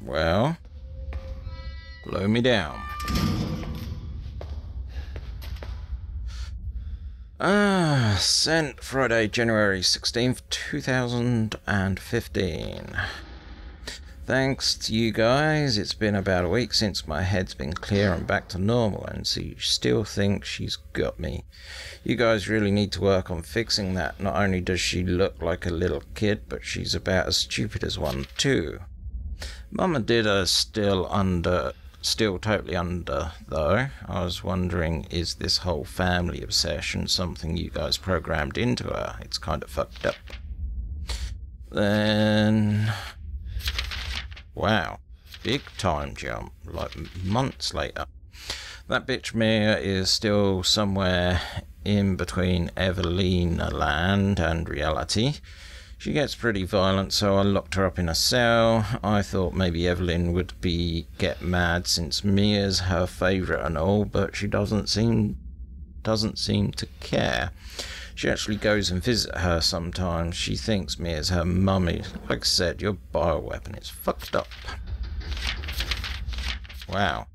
Well, blow me down. Sent Friday, January 16th, 2015. Thanks to you guys, it's been about a week since my head's been clear and back to normal, and she still thinks she's got me. You guys really need to work on fixing that. Not only does she look like a little kid, but she's about as stupid as one too. Mum and Dad are still totally under though. I was wondering, is this whole family obsession something you guys programmed into her? It's kind of fucked up. Then... wow, big time jump, like months later. That bitch Mia is still somewhere in between Eveline land and reality. She gets pretty violent, so I locked her up in a cell. I thought maybe Evelyn would get mad since Mia's her favourite and all, but she doesn't seem to care. She actually goes and visits her sometimes. She thinks me as her mummy. Like I said, your bioweapon is fucked up. Wow.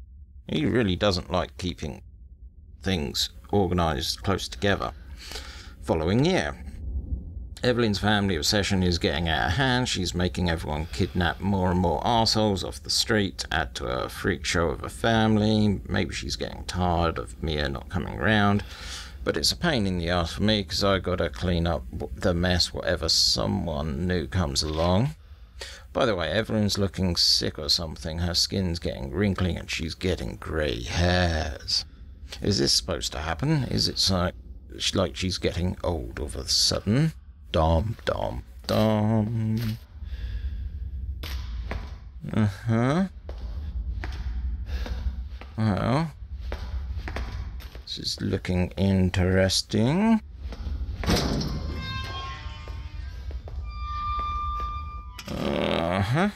He really doesn't like keeping things organised close together. Following year. Evelyn's family obsession is getting out of hand. She's making everyone kidnap more and more arseholes off the street, add to her freak show of a family. Maybe she's getting tired of Mia not coming round. But it's a pain in the ass for me because I gotta clean up the mess whatever someone new comes along. By the way, Evelyn's looking sick or something. Her skin's getting wrinkly and she's getting grey hairs. Is this supposed to happen? Is it like she's getting old all of a sudden? Dom, dom, dom. Uh-huh. Well... this is looking interesting. Uh-huh.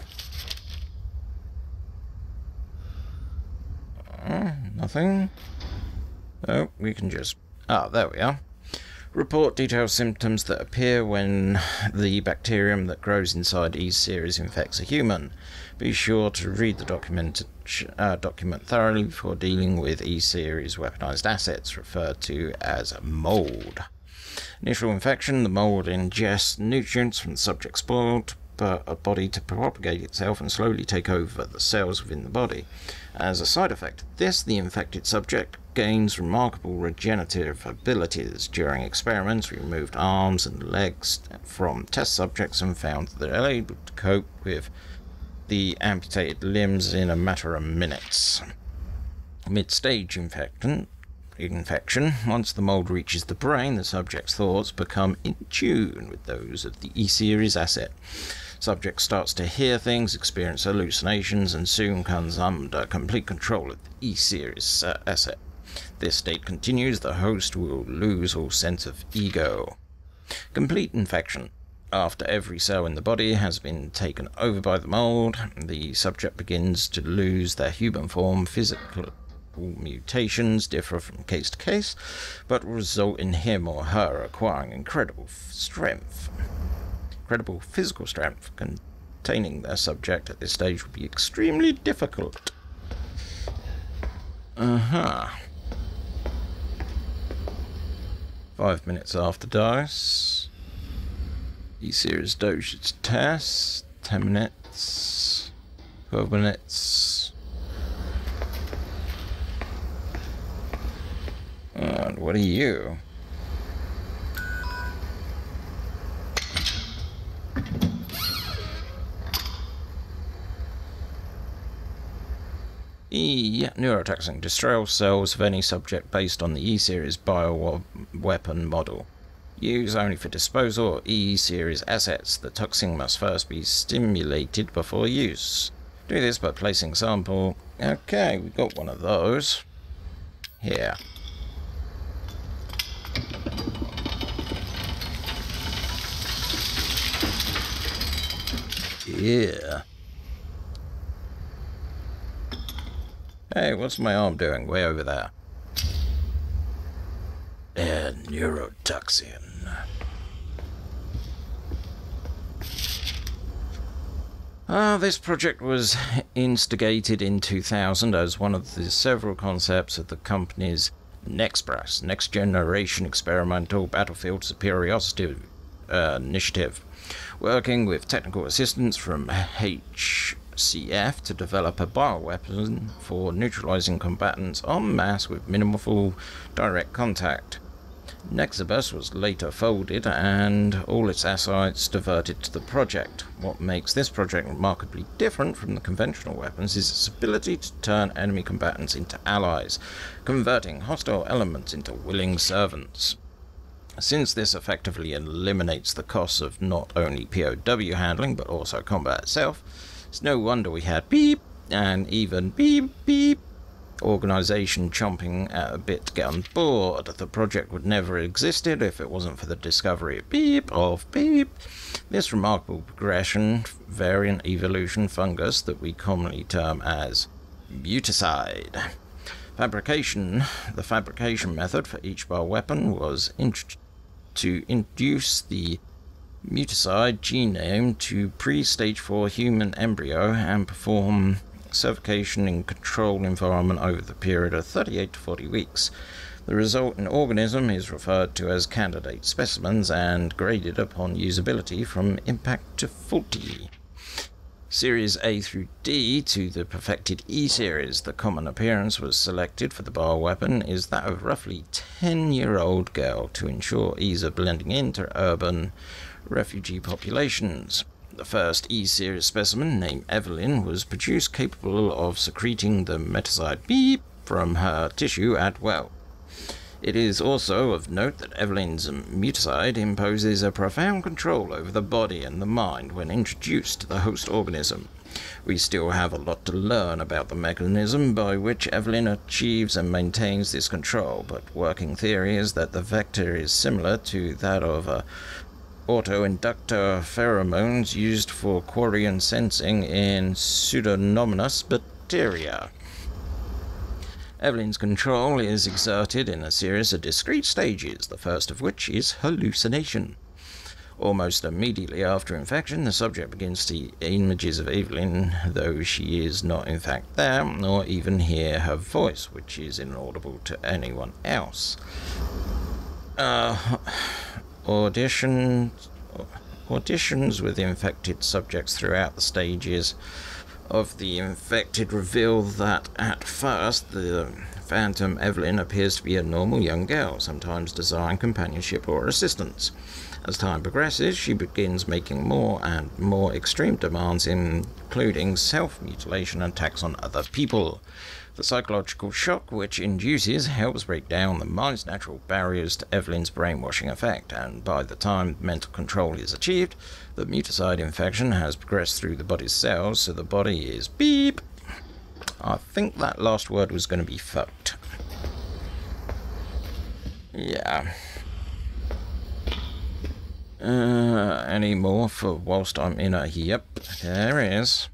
Nothing. Oh, we can just... ah, there we are. Report detailed symptoms that appear when the bacterium that grows inside E series infects a human. Be sure to read the document thoroughly before dealing with E series weaponized assets, referred to as mold. Initial infection, the mold ingests nutrients from the subject's body to propagate itself and slowly take over the cells within the body. As a side effect of this, the infected subject gains remarkable regenerative abilities. During experiments, we removed arms and legs from test subjects and found that they're able to cope with the amputated limbs in a matter of minutes. Mid-stage infection. Once the mold reaches the brain, the subject's thoughts become in tune with those of the E-series asset. Subject starts to hear things, experience hallucinations, and soon comes under complete control of the E-series asset. This state continues, the host will lose all sense of ego. Complete infection. After every cell in the body has been taken over by the mold, the subject begins to lose their human form. Physical mutations differ from case to case, but result in him or her acquiring incredible strength. Incredible physical strength. Containing their subject at this stage would be extremely difficult. Uh-huh. 5 minutes after dose. E-series dosage test. 10 minutes. 12 minutes. And what are you? E-neurotoxin. Destroy all cells of any subject based on the E-series bioweapon model. Use only for disposal of E-series assets. The toxin must first be stimulated before use. Do this by placing sample... okay, we've got one of those. Here. Yeah. Hey, what's my arm doing way over there? And neurotoxin. This project was instigated in 2000 as one of the several concepts of the company's NExABS, Next Generation Experimental Battlefield Superiority Initiative, working with technical assistance from H. CF to develop a bioweapon for neutralizing combatants en masse with minimal direct contact. NExABS was later folded and all its assets diverted to the project. What makes this project remarkably different from the conventional weapons is its ability to turn enemy combatants into allies, converting hostile elements into willing servants. Since this effectively eliminates the costs of not only POW handling but also combat itself, it's no wonder we had beep and even beep beep organization chomping at a bit to get on board. The project would never have existed if it wasn't for the discovery of beep of beep, this remarkable progression variant evolution fungus that we commonly term as mutacide. The fabrication method for each bioweapon was to induce the mutacide genome to pre-stage 4 human embryo and perform certification in controlled environment over the period of 38 to 40 weeks. The resultant organism is referred to as candidate specimens and graded upon usability from impact to 40. Series A through D to the perfected E series. The common appearance was selected for the bioweapon is that of roughly 10-year-old girl to ensure ease of blending into urban refugee populations. The first E series specimen, named Eveline, was produced capable of secreting the metazide B from her tissue at will. It is also of note that Eveline's mutacide imposes a profound control over the body and the mind when introduced to the host organism. We still have a lot to learn about the mechanism by which Eveline achieves and maintains this control, but working theory is that the vector is similar to that of autoinductor pheromones used for quarion sensing in Pseudomonas bacteria. Eveline's control is exerted in a series of discrete stages, the first of which is hallucination. Almost immediately after infection, the subject begins to see images of Eveline, though she is not in fact there, nor even hear her voice, which is inaudible to anyone else. Auditions with infected subjects throughout the stages of the infected reveal that at first the phantom Eveline appears to be a normal young girl, sometimes desiring companionship or assistance. As time progresses, she begins making more and more extreme demands, including self-mutilation and attacks on other people. The psychological shock which induces helps break down the mind's natural barriers to Eveline's brainwashing effect, and by the time mental control is achieved, the mutacide infection has progressed through the body's cells, so the body is beep. I think that last word was going to be fucked. Yeah. Any more for whilst I'm in a yep, there is.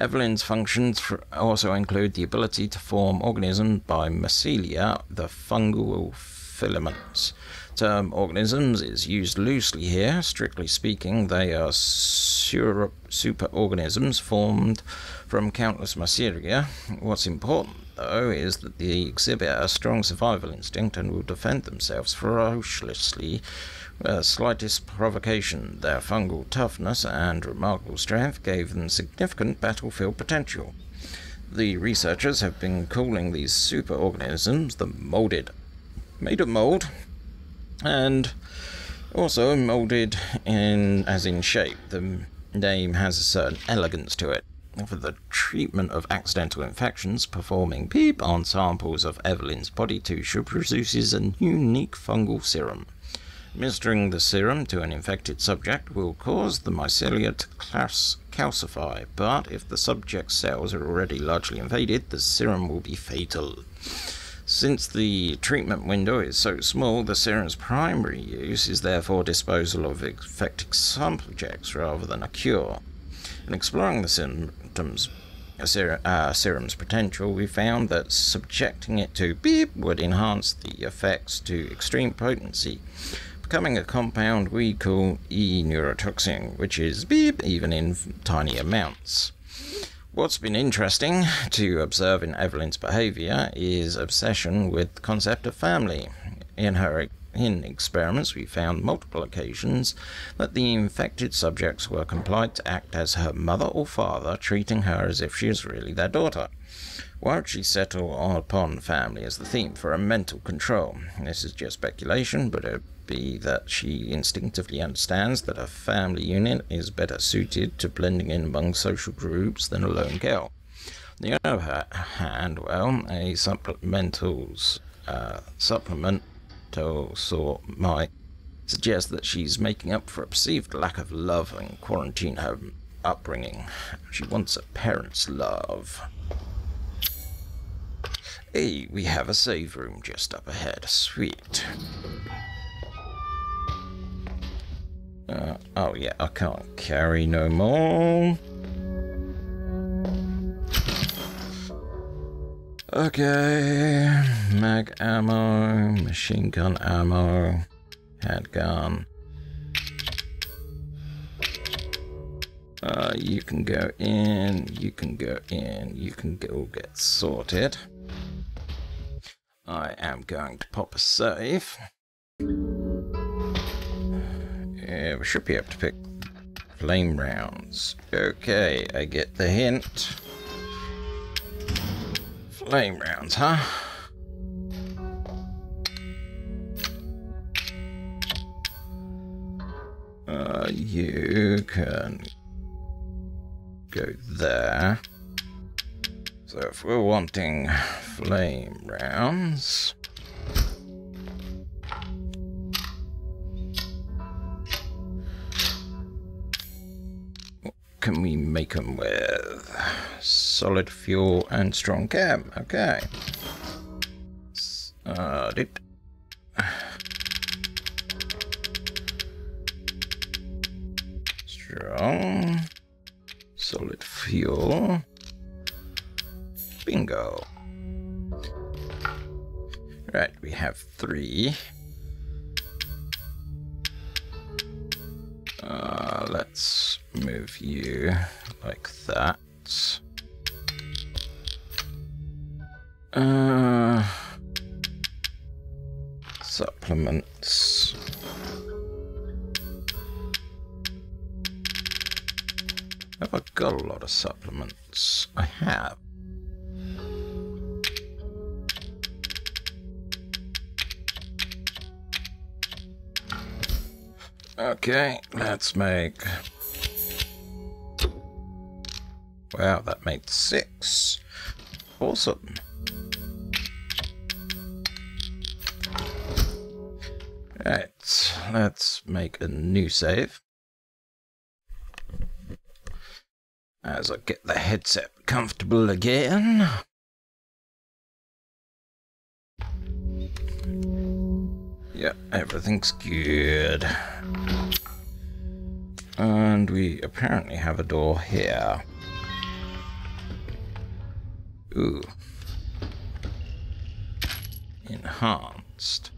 Eveline's functions also include the ability to form organisms by mycelia, the fungal filaments. The term organisms is used loosely here. Strictly speaking, they are superorganisms formed from countless mycelia. What's important, though, is that they exhibit a strong survival instinct and will defend themselves ferociously with the slightest provocation. Their fungal toughness and remarkable strength gave them significant battlefield potential. The researchers have been calling these superorganisms the molded, made of mold, and also molded as in shape. The name has a certain elegance to it. For the treatment of accidental infections, performing PEEP on samples of Eveline's body tissue produces a unique fungal serum. Administering the serum to an infected subject will cause the mycelia to calcify, but if the subject's cells are already largely invaded, the serum will be fatal. Since the treatment window is so small, the serum's primary use is therefore disposal of infected subjects rather than a cure. In exploring the serum's potential, we found that subjecting it to beep would enhance the effects to extreme potency, becoming a compound we call E-neurotoxin, which is beep even in tiny amounts. What's been interesting to observe in Evelyn's behaviour is obsession with the concept of family. In experiments, we found multiple occasions that the infected subjects were compelled to act as her mother or father, treating her as if she was really their daughter. Why would she settle upon family as the theme for a mental control? This is just speculation, but it would be that she instinctively understands that a family unit is better suited to blending in among social groups than a lone girl. On the other hand, well, a supplemental sort might suggest that she's making up for a perceived lack of love and quarantine home upbringing. She wants a parent's love. Hey, we have a save room just up ahead. Sweet. Oh yeah, I can't carry no more. Okay, mag ammo, machine gun ammo, handgun. You can go in, you can go in, you can go get sorted. I am going to pop a save. Yeah, we should be able to pick flame rounds. Okay, I get the hint. Flame rounds, huh? You can go there. So if we're wanting flame rounds, what can we make them with? Solid fuel and strong chem. Okay. Strong. Solid fuel. Bingo. Right, we have three. Let's move you like that. Supplements. Have I got a lot of supplements? I have. Okay, let's make... Wow, that made 6. Awesome. Right, let's make a new save. As I get the headset comfortable again. Yeah, everything's good. And we apparently have a door here. Ooh. Enhanced.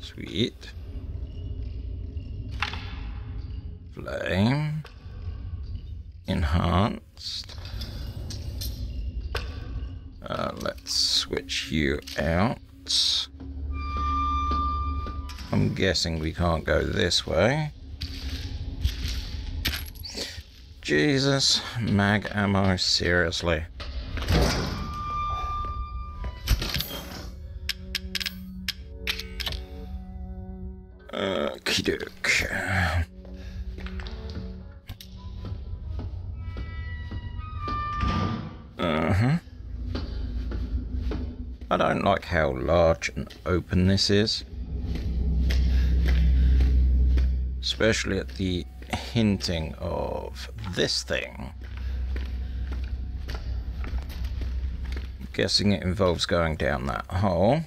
Sweet. Flame. Enhanced. Let's switch you out. I'm guessing we can't go this way. Jesus, mag ammo, seriously. Okie doke. Uh-huh. I don't like how large and open this is. Especially at the hinting of this thing. I'm guessing it involves going down that hole.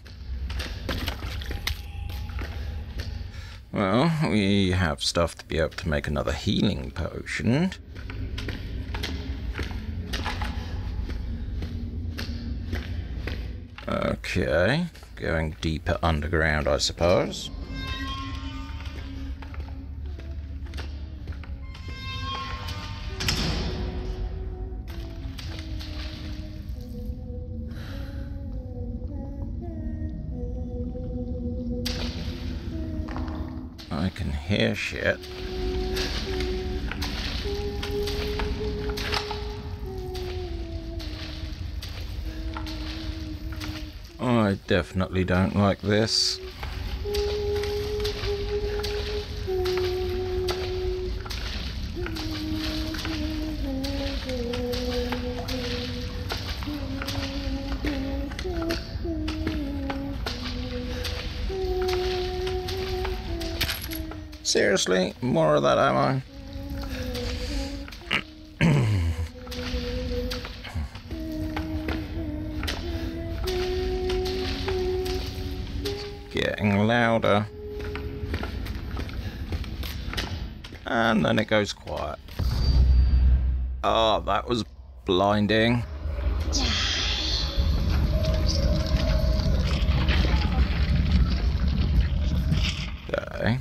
Well, we have stuff to be able to make another healing potion. Okay, going deeper underground, I suppose. I can hear shit. I definitely don't like this. Seriously, more of that ammo? Getting louder. And then it goes quiet. Oh, that was blinding. Okay.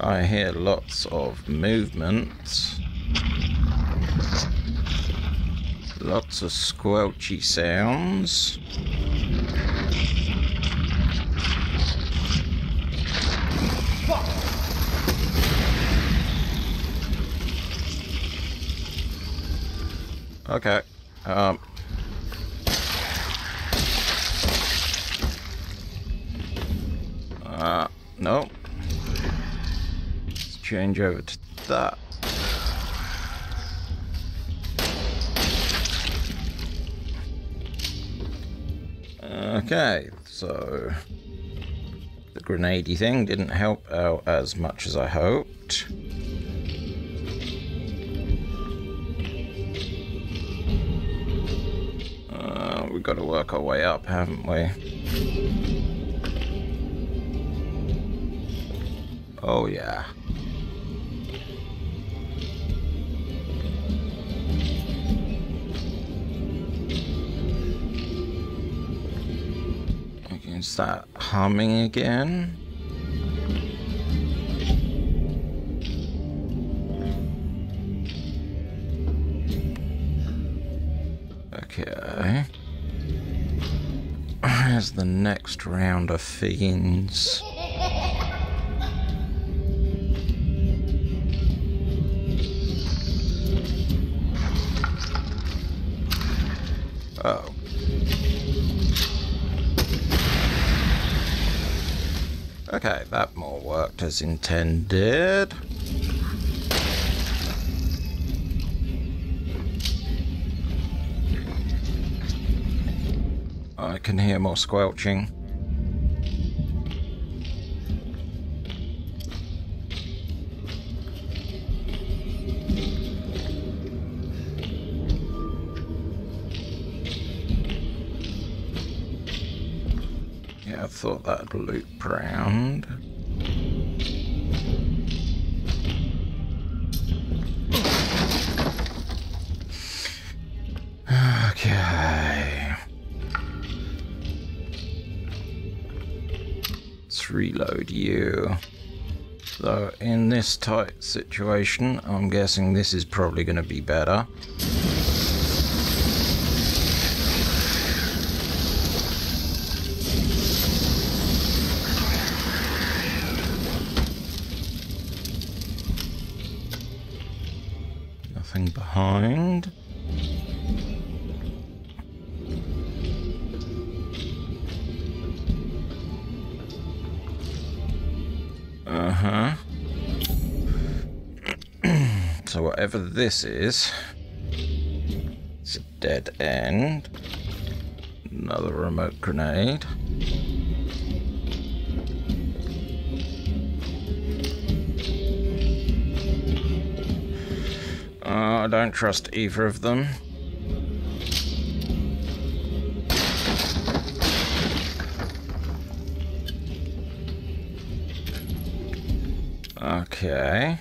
I hear lots of movements. Lots of squelchy sounds. Okay. No. Let's change over to that. Okay, so the grenadey thing didn't help out as much as I hoped. We've got to work our way up, haven't we? Oh yeah. I can start humming again. Okay. Where's the next round of fiends? Oh. Okay, that more worked as intended. I can hear more squelching. Yeah, I thought that'd loop round. Okay. Reload you. So in this tight situation, I'm guessing this is probably going to be better. Nothing behind. So whatever this is, it's a dead end. Another remote grenade. I don't trust either of them. Okay.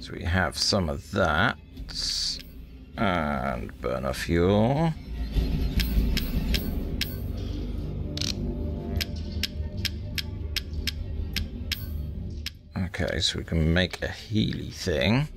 So we have some of that, and burner fuel. Okay, so we can make a Healy thing.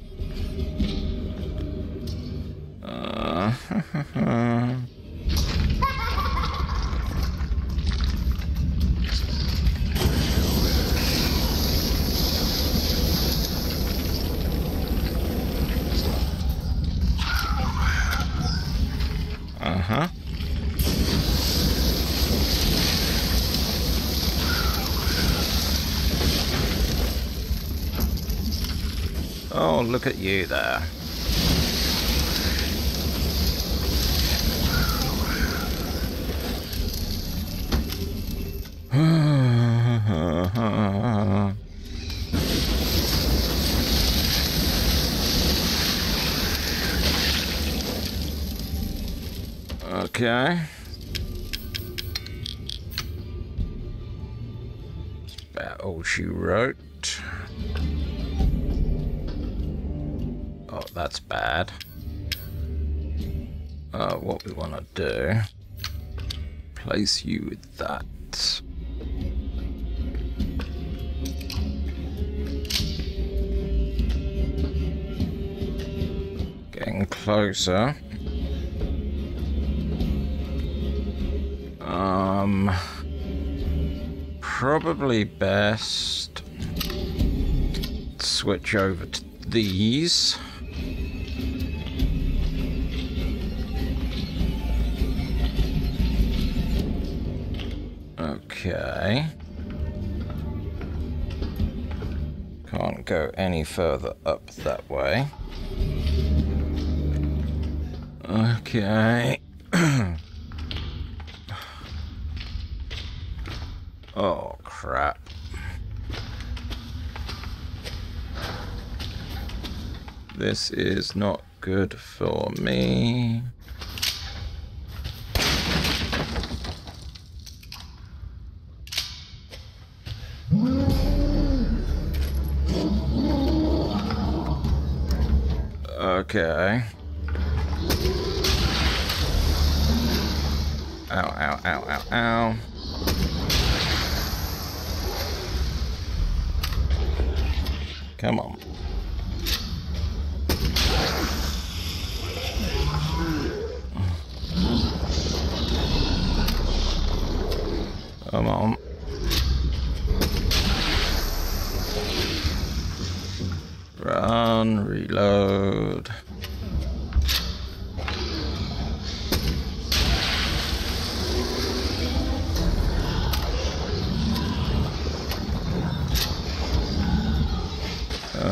Oh, look at you there. Okay. That's about all she wrote. Oh, that's bad. What we want to do, place you with that. Getting closer. Probably best switch over to these. Okay. Can't go any further up that way. Okay. Oh, crap. This is not good for me. Okay. Ow, ow, ow, ow, ow. Come on. Come on. Run, reload.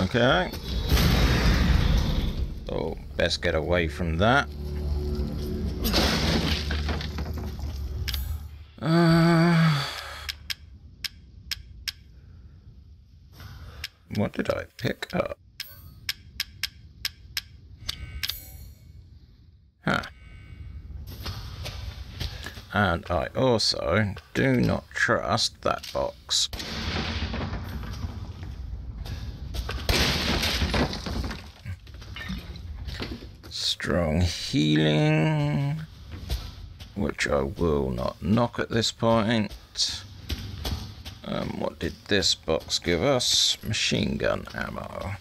Okay. Oh, best get away from that. What did I pick up? Huh. And I also do not trust that box. Strong healing, which I will not knock at this point. What did this box give us? Machine gun ammo.